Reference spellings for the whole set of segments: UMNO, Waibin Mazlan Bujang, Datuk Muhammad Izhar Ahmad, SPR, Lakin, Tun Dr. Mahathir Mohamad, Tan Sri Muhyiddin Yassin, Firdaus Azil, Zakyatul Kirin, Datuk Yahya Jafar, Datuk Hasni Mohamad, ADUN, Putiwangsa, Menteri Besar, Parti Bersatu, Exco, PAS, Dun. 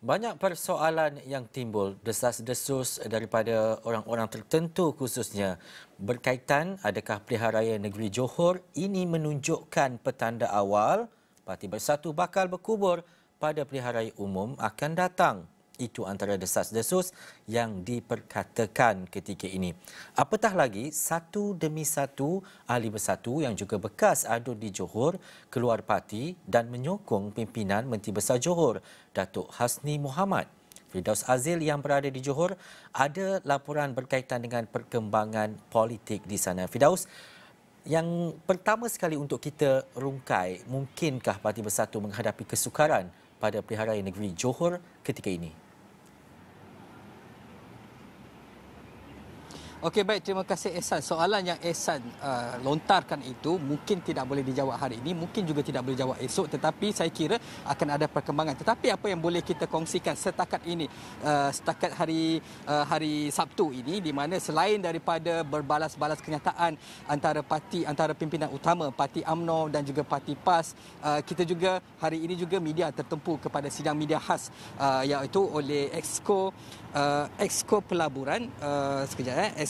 Banyak persoalan yang timbul desas-desus daripada orang-orang tertentu, khususnya berkaitan adakah piliharaya negeri Johor ini menunjukkan petanda awal Parti Bersatu bakal berkubur pada piliharaya umum akan datang. Itu antara desas-desus yang diperkatakan ketika ini. Apatah lagi, satu demi satu ahli Bersatu yang juga bekas adun di Johor keluar parti dan menyokong pimpinan Menteri Besar Johor, Datuk Hasni Mohamad. Firdaus Azil yang berada di Johor, ada laporan berkaitan dengan perkembangan politik di sana. Firdaus, yang pertama sekali untuk kita rungkai, mungkinkah Parti Bersatu menghadapi kesukaran pada piliharaya negeri Johor ketika ini? Okey, baik, terima kasih Ehsan. Soalan yang Ehsan lontarkan itu mungkin tidak boleh dijawab hari ini, mungkin juga tidak boleh jawab esok, tetapi saya kira akan ada perkembangan. Tetapi apa yang boleh kita kongsikan setakat ini, setakat hari Sabtu ini, di mana selain daripada berbalas-balas kenyataan antara pimpinan utama Parti UMNO dan juga Parti PAS, kita juga hari ini juga media tertempu kepada sidang media khas iaitu oleh Exco Pelaburan,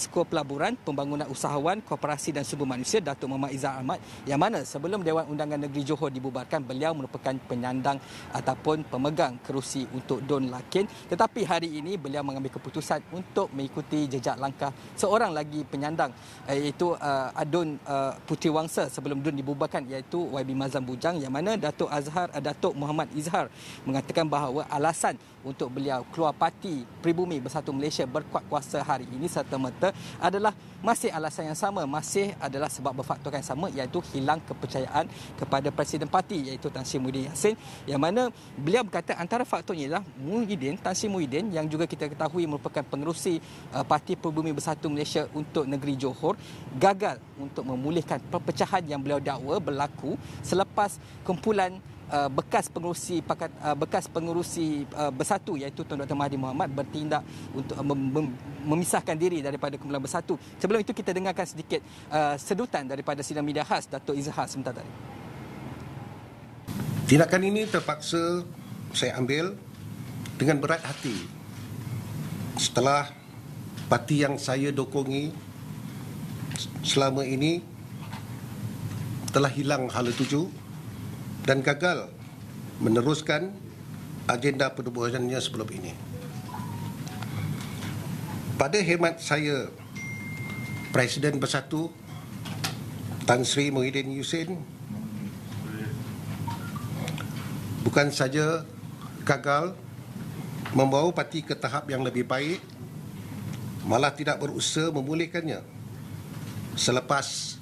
Exco Pelaburan Pembangunan Usahawan, Koperasi dan Sumber Manusia, Datuk Muhammad Izhar Ahmad, yang mana sebelum Dewan Undangan Negeri Johor dibubarkan, beliau merupakan penyandang ataupun pemegang kerusi untuk Don Lakin. Tetapi hari ini beliau mengambil keputusan untuk mengikuti jejak langkah seorang lagi penyandang, iaitu Adun Putiwangsa sebelum Dun dibubarkan, iaitu Waibin Mazlan Bujang, yang mana Datuk Muhammad Izhar mengatakan bahawa alasan untuk beliau keluar parti Pribumi Bersatu Malaysia berkuat kuasa hari ini serta-merta adalah masih alasan yang sama, masih adalah sebab berfaktor yang sama, iaitu hilang kepercayaan kepada Presiden Parti, iaitu Tan Sri Muhyiddin Yassin, yang mana beliau berkata antara faktornya ialah Tan Sri Muhyiddin yang juga kita ketahui merupakan pengerusi Parti Pribumi Bersatu Malaysia untuk negeri Johor gagal untuk memulihkan perpecahan yang beliau dakwa berlaku selepas kumpulan bekas pengerusi Bersatu, iaitu Tun Dr. Mahathir Mohamad, bertindak untuk memisahkan diri daripada kumpulan Bersatu. Sebelum itu kita dengarkan sedikit sedutan daripada sidang media khas Datuk Izhar sebentar tadi. Tindakan ini terpaksa saya ambil dengan berat hati setelah parti yang saya dokongi selama ini telah hilang hala tuju dan gagal meneruskan agenda pertubuhannya sebelum ini. Pada khidmat saya, Presiden Bersatu Tan Sri Muhyiddin Yassin bukan saja gagal membawa parti ke tahap yang lebih baik, malah tidak berusaha memulihkannya selepas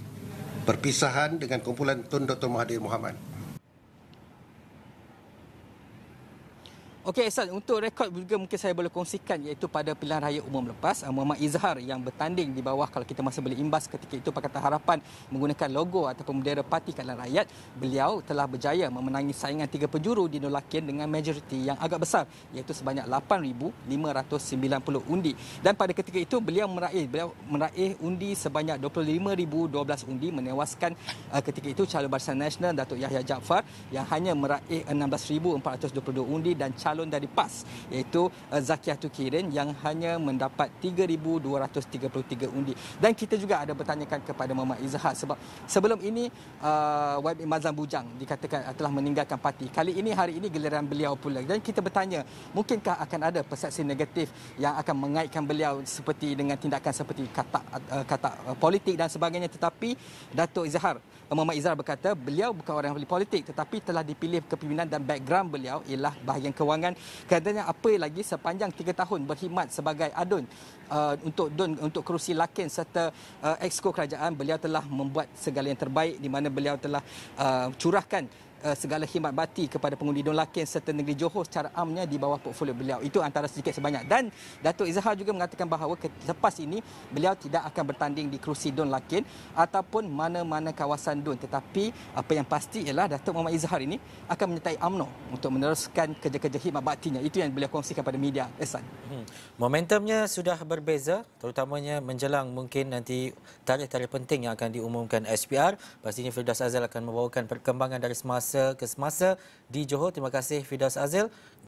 perpisahan dengan kumpulan Tun Dr. Mahathir Mohamad. Okey Ehsan, untuk rekod juga mungkin saya boleh kongsikan, iaitu pada pilihan raya umum lepas, Muhammad Izhar yang bertanding di bawah, kalau kita masih boleh imbas ketika itu, Pakatan Harapan menggunakan logo ataupun bendera Parti Keadilan Rakyat, beliau telah berjaya memenangi saingan tiga penjuru di Dun Lakin dengan majoriti yang agak besar, iaitu sebanyak 8,590 undi. Dan pada ketika itu beliau meraih undi sebanyak 25,012 undi, menewaskan ketika itu calon Barisan Nasional Datuk Yahya Jafar yang hanya meraih 16,422 undi, dan calon dari PAS iaitu Zakyatul Kirin yang hanya mendapat 3,233 undi. Dan kita juga ada bertanyakan kepada Muhammad Izhar sebab sebelum ini Waibin Mazlan Bujang dikatakan telah meninggalkan parti. Kali ini hari ini giliran beliau pula, dan kita bertanya mungkinkah akan ada persepsi negatif yang akan mengaitkan beliau seperti dengan tindakan seperti kata politik dan sebagainya. Tetapi Datuk Izhar Muhammad Izhar berkata beliau bukan orang yang ahli politik, tetapi telah dipilih kepimpinan dan background beliau ialah bahagian kewangan. Katanya apa lagi sepanjang 3 tahun berkhidmat sebagai adun untuk kerusi Lakin serta exco kerajaan, beliau telah membuat segala yang terbaik, di mana beliau telah curahkan segala khidmat bakti kepada pengundi Dun Lakin serta negeri Johor secara amnya di bawah portfolio beliau. Itu antara sedikit sebanyak. Dan Datuk Izhar juga mengatakan bahawa selepas ini beliau tidak akan bertanding di kerusi Dun Lakin ataupun mana-mana kawasan Dun. Tetapi apa yang pasti ialah Datuk Muhammad Izhar ini akan menyertai UMNO untuk meneruskan kerja-kerja khidmat baktinya. Itu yang beliau kongsikan kepada media, Ehsan. Momentumnya sudah berbeza, terutamanya menjelang mungkin nanti tarikh-tarikh penting yang akan diumumkan SPR. Pastinya Firdaus Azil akan membawakan perkembangan dari semasa ke semasa di Johor. Terima kasih Firdaus Azil.